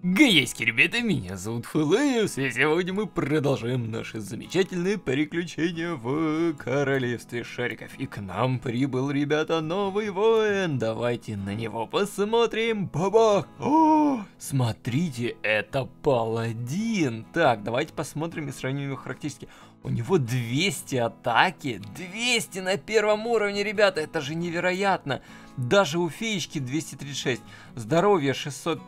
Гайски, ребята, меня зовут Флавиос, и сегодня мы продолжаем наши замечательные приключения в Королевстве Шариков. И к нам прибыл, ребята, новый воин. Давайте на него посмотрим. Бабах! О, смотрите, это паладин. Так, давайте посмотрим и сравним его характеристики. У него 200 атаки, 200 на первом уровне, ребята, это же невероятно. Даже у феечки 236, здоровье 600,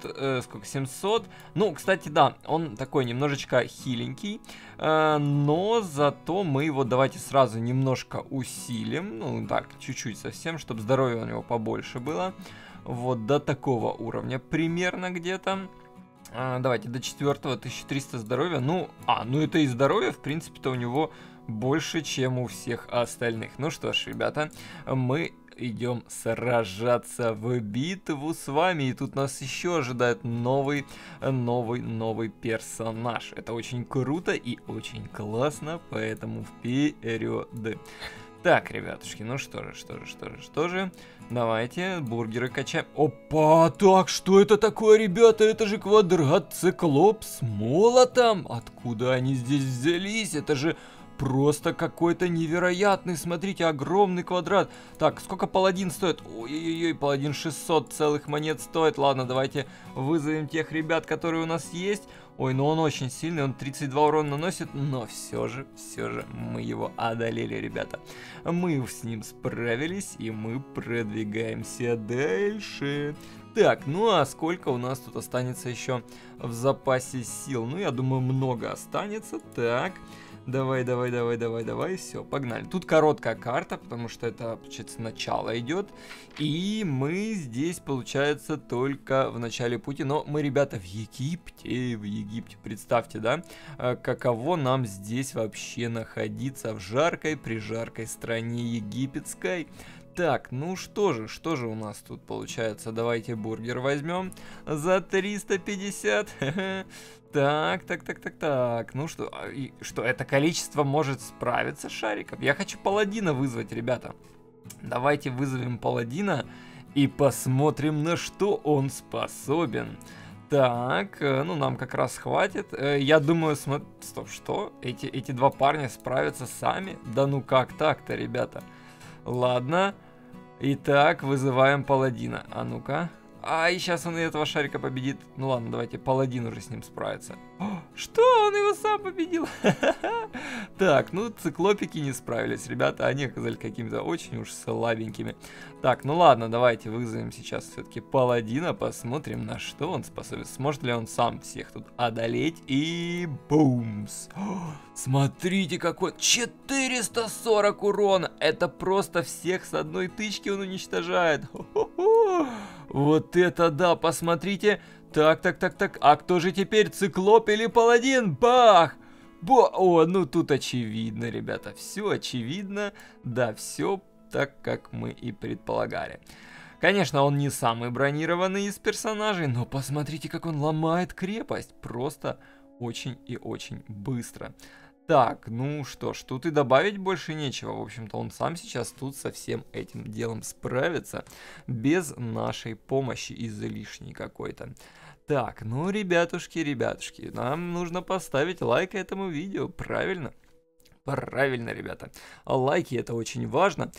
сколько, 700. Ну, кстати, да, он такой немножечко хиленький, но зато мы его давайте сразу немножко усилим. Ну, так, чуть-чуть совсем, чтобы здоровье у него побольше было. Вот до такого уровня примерно где-то. Давайте до 4-го, 1300 здоровья. Ну это и здоровье, в принципе-то, у него больше, чем у всех остальных. Ну что ж, ребята, мы идем сражаться в битву с вами. И тут нас еще ожидает новый персонаж. Это очень круто и очень классно, поэтому вперед. Так, ребятушки, ну что же. Давайте бургеры качаем. Опа, так, что это такое, ребята? Это же квадрат циклоп с молотом. Откуда они здесь взялись? Это же просто какой-то невероятный, смотрите, огромный квадрат. Так, сколько паладин стоит? Ой-ой-ой, паладин 600 целых монет стоит. Ладно, давайте вызовем тех ребят, которые у нас есть. Ой, ну он очень сильный, он 32 урона наносит, но все же мы его одолели, ребята. Мы с ним справились, и мы продвигаемся дальше. Так, ну а сколько у нас тут останется еще в запасе сил? Ну, я думаю, много останется. Так, давай, все, погнали. Тут короткая карта, потому что это, получается, начало идет. И мы здесь, получается, только в начале пути. Но мы, ребята, в Египте, представьте, да? Каково нам здесь вообще находиться в жаркой, прижаркой стране египетской. Так, ну что же у нас тут получается? Давайте бургер возьмем за 350. Так, ну что, это количество может справиться шариков? Я хочу паладина вызвать, ребята. Давайте вызовем паладина и посмотрим, на что он способен. Так, ну нам как раз хватит. Я думаю, стоп, что? Эти два парня справятся сами? Да ну как так-то, ребята? Ладно, итак, вызываем паладина. А ну-ка. А, и сейчас он и этого шарика победит. Ну ладно, давайте, паладин уже с ним справится. О, что? Он его сам победил? Так, ну циклопики не справились, ребята. Они оказались какими-то очень уж слабенькими. Так, ну ладно, давайте вызовем сейчас все-таки паладина. Посмотрим, на что он способен. Сможет ли он сам всех тут одолеть. И бумс. О, смотрите, какой 440 урона. Это просто всех с одной тычки он уничтожает. Хо-хо-хо. Вот это да, посмотрите. Так. А кто же теперь, циклоп или паладин? Бах! О, ну тут очевидно, ребята. Все очевидно. Да, все так, как мы и предполагали. Конечно, он не самый бронированный из персонажей, но посмотрите, как он ломает крепость. Просто очень и очень быстро. Так, ну что ж, тут и добавить больше нечего. В общем-то, он сам сейчас тут со всем этим делом справится. Без нашей помощи излишней какой-то. Так, ну, ребятушки, нам нужно поставить лайк этому видео, правильно? Правильно, ребята. Лайки — это очень важно.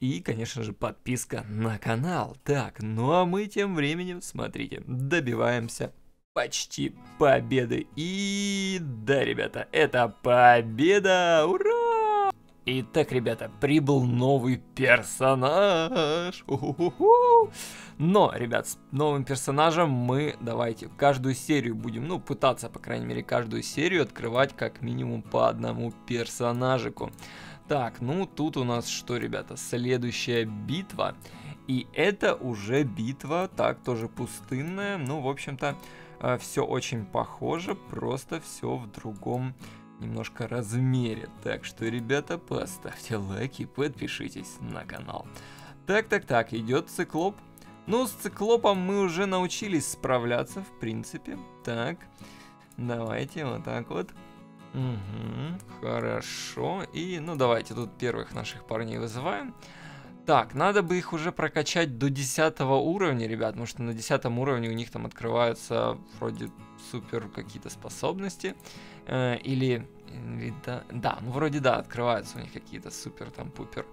И, конечно же, подписка на канал. Так, ну а мы тем временем, смотрите, добиваемся почти победы. И да, ребята, это победа! Ура! Итак, ребята, прибыл новый персонаж. Но, ребят, с новым персонажем мы давайте каждую серию будем, ну, пытаться, по крайней мере, каждую серию открывать как минимум по одному персонажику. Так, ну тут у нас что, ребята, следующая битва. И это уже битва, так, тоже пустынная. Ну, в общем-то, все очень похоже, просто все в другом немножко размере. Так что, ребята, поставьте лайки, подпишитесь на канал. Так, идет циклоп. Ну, с циклопом мы уже научились справляться, в принципе. Так, давайте вот так вот. Угу, хорошо. И, ну, давайте тут первых наших парней вызываем. Так, надо бы их уже прокачать до 10 уровня, ребят, потому что на 10 уровне у них там открываются вроде супер какие-то способности. Вроде открываются у них какие-то супер там пупер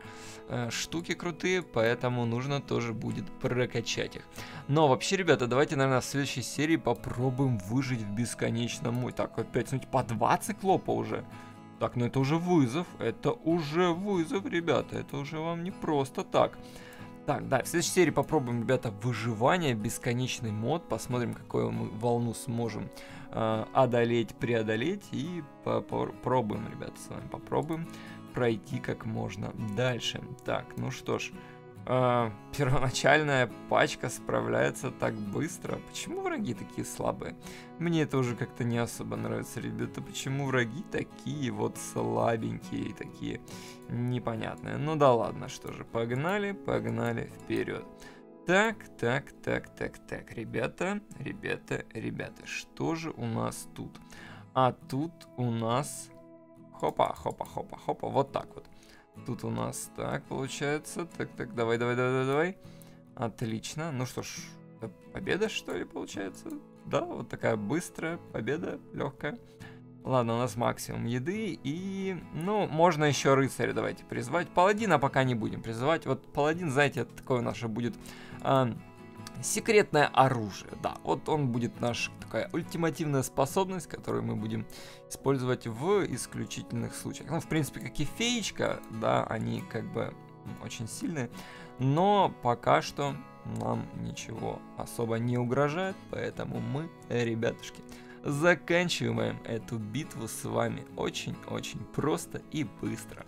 штуки крутые, поэтому нужно тоже будет прокачать их. Но вообще, ребята, давайте, наверное, в следующей серии попробуем выжить в бесконечном моде. Так, опять, смотрите, по 2 циклопа уже. Так, ну это уже вызов, ребята, это уже вам не просто так. Так, да, в следующей серии попробуем, ребята, выживание, бесконечный мод, посмотрим, какую мы волну сможем преодолеть, и попробуем, ребята, с вами попробуем пройти как можно дальше. Так, ну что ж, первоначальная пачка справляется так быстро. Почему враги такие слабые? Мне это уже как-то не особо нравится, ребята. Почему враги такие вот слабенькие, такие непонятные? Ну да ладно, что же, погнали вперед. Так, ребята, что же у нас тут? А тут у нас... Хопа, вот так вот. Тут у нас так получается. Так, давай. Отлично. Ну что ж, победа, что ли, получается? Да, вот такая быстрая победа, легкая. Ладно, у нас максимум еды и... Ну, можно еще рыцаря давайте призвать. Паладина пока не будем призывать. Вот паладин, знаете, это такое наше будет... секретное оружие, да, вот он будет наша такая ультимативная способность, которую мы будем использовать в исключительных случаях. Ну, в принципе, как и феечка, да, они как бы очень сильные, но пока что нам ничего особо не угрожает, поэтому мы, ребятушки, заканчиваем эту битву с вами очень-очень просто и быстро.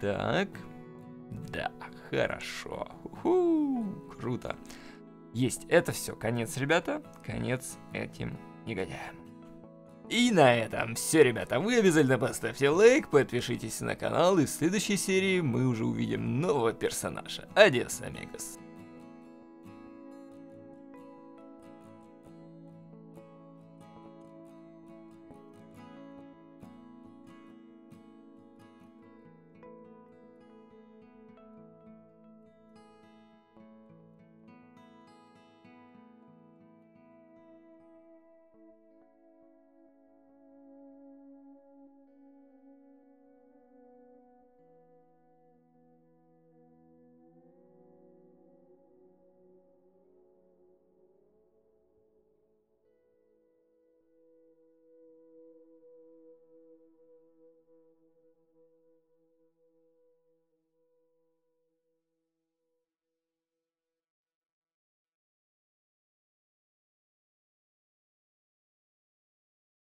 Так, да, хорошо, круто. Есть, это все. Конец, ребята. Конец этим негодяям. И на этом все, ребята. Вы обязательно поставьте лайк, подпишитесь на канал, и в следующей серии мы уже увидим нового персонажа. Адьос, амигос.